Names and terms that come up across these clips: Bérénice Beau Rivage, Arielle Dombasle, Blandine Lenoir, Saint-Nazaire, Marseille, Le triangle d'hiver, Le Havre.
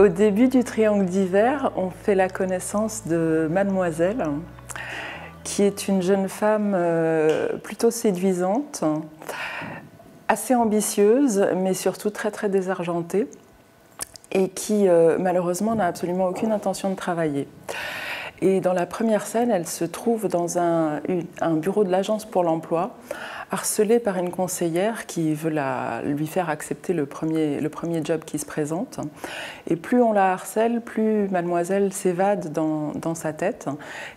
Au début du triangle d'hiver, on fait la connaissance de Mademoiselle, qui est une jeune femme plutôt séduisante, assez ambitieuse, mais surtout très très désargentée, et qui malheureusement n'a absolument aucune intention de travailler. Et dans la première scène, elle se trouve dans un bureau de l'agence pour l'emploi, harcelée par une conseillère qui veut lui faire accepter le premier job qui se présente. Et plus on la harcèle, plus Mademoiselle s'évade dans sa tête.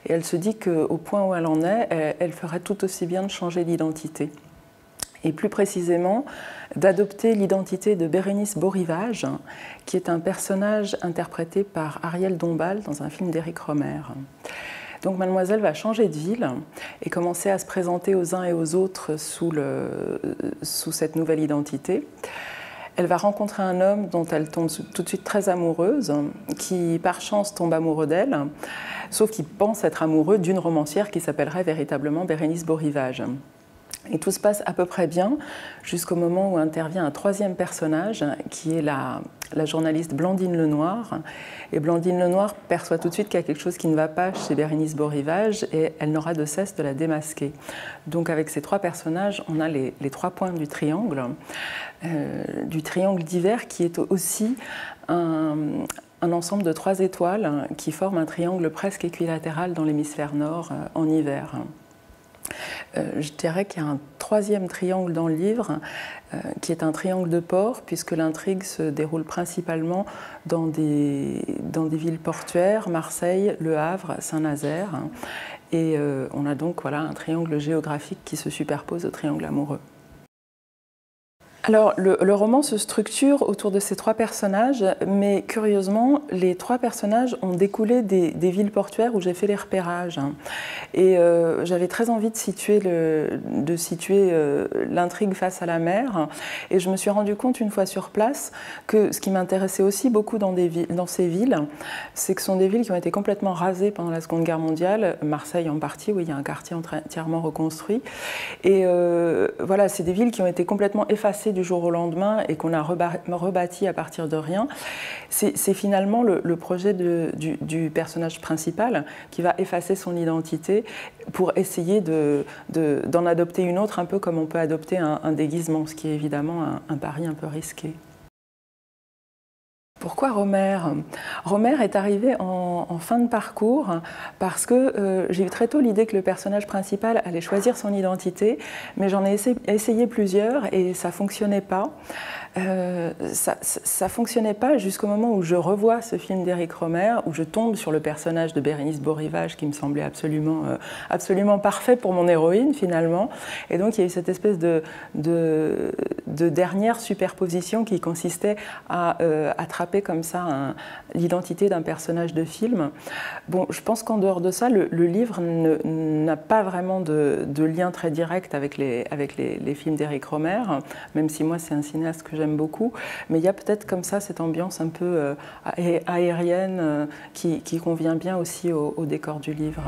Et elle se dit qu'au point où elle en est, elle ferait tout aussi bien de changer d'identité. Et plus précisément, d'adopter l'identité de Bérénice Beau Rivage, qui est un personnage interprété par Arielle Dombasle dans un film d'Éric Rohmer. Donc Mademoiselle va changer de ville et commencer à se présenter aux uns et aux autres sous cette nouvelle identité. Elle va rencontrer un homme dont elle tombe tout de suite très amoureuse, qui par chance tombe amoureux d'elle, sauf qu'il pense être amoureux d'une romancière qui s'appellerait véritablement Bérénice Beau Rivage. Et tout se passe à peu près bien, jusqu'au moment où intervient un troisième personnage, qui est la journaliste Blandine Lenoir. Et Blandine Lenoir perçoit tout de suite qu'il y a quelque chose qui ne va pas chez Bérénice Beau Rivage, et elle n'aura de cesse de la démasquer. Donc avec ces trois personnages, on a les trois points du triangle d'hiver, qui est aussi un ensemble de trois étoiles qui forment un triangle presque équilatéral dans l'hémisphère nord en hiver. Je dirais qu'il y a un troisième triangle dans le livre, qui est un triangle de port, puisque l'intrigue se déroule principalement dans des villes portuaires, Marseille, Le Havre, Saint-Nazaire. Et on a donc voilà, un triangle géographique qui se superpose au triangle amoureux. Alors, le roman se structure autour de ces trois personnages, mais curieusement, les trois personnages ont découlé des villes portuaires où j'ai fait les repérages. Et j'avais très envie de situer l'intrigue face à la mer. Et je me suis rendu compte, une fois sur place, que ce qui m'intéressait aussi beaucoup dans ces villes, c'est que ce sont des villes qui ont été complètement rasées pendant la Seconde Guerre mondiale, Marseille en partie, où il y a un quartier entièrement reconstruit. Et voilà, c'est des villes qui ont été complètement effacées du jour au lendemain et qu'on a rebâti à partir de rien. C'est finalement le projet du personnage principal qui va effacer son identité pour essayer d'en adopter une autre, un peu comme on peut adopter un déguisement, ce qui est évidemment un pari un peu risqué. Pourquoi Rohmer ? Rohmer est arrivé en fin de parcours parce que j'ai eu très tôt l'idée que le personnage principal allait choisir son identité, mais j'en ai essayé plusieurs et ça ne fonctionnait pas. Ça fonctionnait pas jusqu'au moment où je revois ce film d'Éric Rohmer, où je tombe sur le personnage de Bérénice Beau Rivage qui me semblait absolument parfait pour mon héroïne finalement. Et donc il y a eu cette espèce de dernière superposition qui consistait à attraper comme ça l'identité d'un personnage de film. Bon, je pense qu'en dehors de ça, le livre n'a pas vraiment de lien très direct avec les films d'Éric Rohmer, même si moi c'est un cinéaste que j'aime beaucoup, mais il y a peut-être comme ça cette ambiance un peu aérienne qui convient bien aussi au décor du livre.